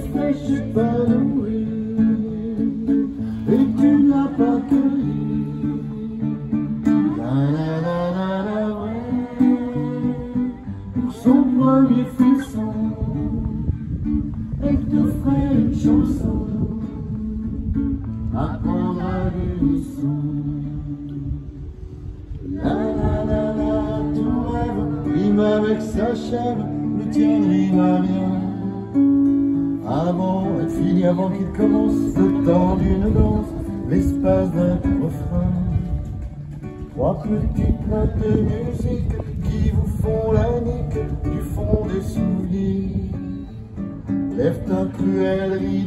spaceship by the wind, et tu n'as pas cueilli la la la la la ouais, pour son premier frisson, et t'offrait une chanson à prendre à l'unisson. La la la la, ton rêve rime avec sa chèvre, le tien rime à rien. Avant et fini, avant qu'il commence, le temps d'une danse, l'espace d'un refrain. Trois petites notes de musique qui vous font la nique du fond des souvenirs. Lève ta cruelle rire.